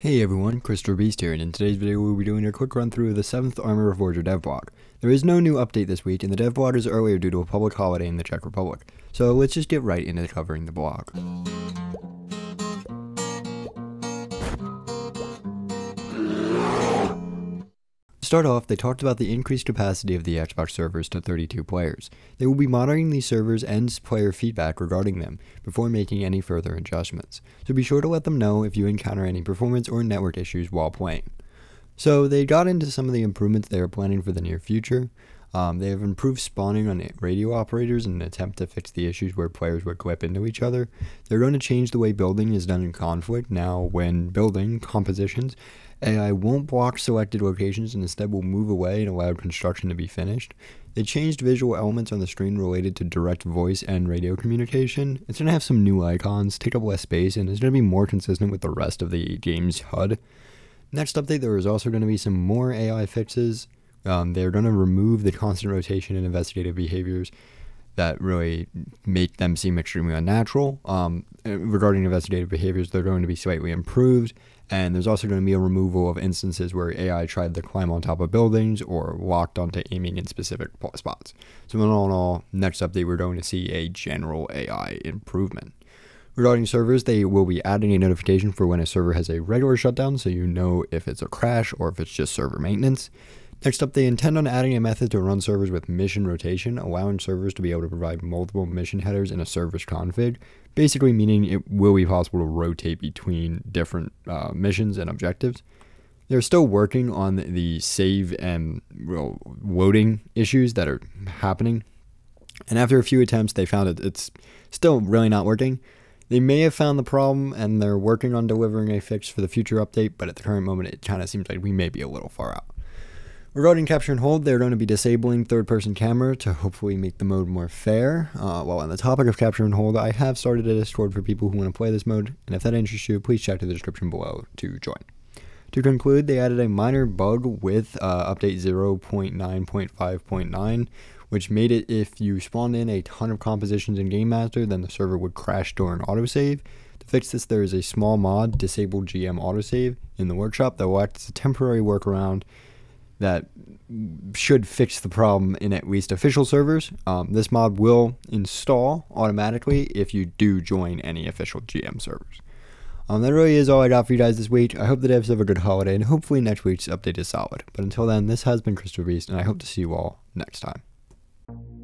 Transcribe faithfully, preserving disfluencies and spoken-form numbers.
Hey everyone, Cristiferbeast here, and in today's video we'll be doing a quick run through of the seventh Arma Reforger devblog. There is no new update this week, and the devblog is earlier due to a public holiday in the Czech Republic, so let's just get right into covering the blog. To start off, they talked about the increased capacity of the Xbox servers to thirty-two players. They will be monitoring these servers and player feedback regarding them before making any further adjustments, so be sure to let them know if you encounter any performance or network issues while playing. So they got into some of the improvements they are planning for the near future. Um, they have improved spawning on radio operators in an attempt to fix the issues where players would clip into each other. They're going to change the way building is done in conflict. Now when building compositions, A I won't block selected locations and instead will move away and allow construction to be finished. They changed visual elements on the screen related to direct voice and radio communication. It's going to have some new icons, take up less space, and it's going to be more consistent with the rest of the game's H U D. Next update, there is also going to be some more A I fixes. Um, they're going to remove the constant rotation and investigative behaviors that really make them seem extremely unnatural. Um, regarding investigative behaviors, they're going to be slightly improved, and there's also going to be a removal of instances where A I tried to climb on top of buildings or locked onto aiming in specific spots. So in all in all, next update, we're going to see a general A I improvement. Regarding servers, they will be adding a notification for when a server has a regular shutdown, so you know if it's a crash or if it's just server maintenance. Next up, they intend on adding a method to run servers with mission rotation, allowing servers to be able to provide multiple mission headers in a server's config, basically meaning it will be possible to rotate between different uh, missions and objectives. They're still working on the save and well, loading issues that are happening, and after a few attempts, they found that it's still really not working. They may have found the problem, and they're working on delivering a fix for the future update, but at the current moment, it kind of seems like we may be a little far out. Regarding Capture and Hold, they're going to be disabling third-person camera to hopefully make the mode more fair. Uh, while on the topic of Capture and Hold, I have started a Discord for people who want to play this mode, and if that interests you, please check the description below to join. To conclude, they added a minor bug with uh, update zero point nine point five point nine, which made it if you spawned in a ton of compositions in Game Master, then the server would crash during autosave. To fix this, there is a small mod, Disable G M Autosave, in the Workshop that will act as a temporary workaround that should fix the problem in at least official servers. Um, this mod will install automatically if you do join any official G M servers. Um, that really is all I got for you guys this week. I hope the devs have a good holiday, and hopefully next week's update is solid. But until then, this has been Cristiferbeast, and I hope to see you all next time.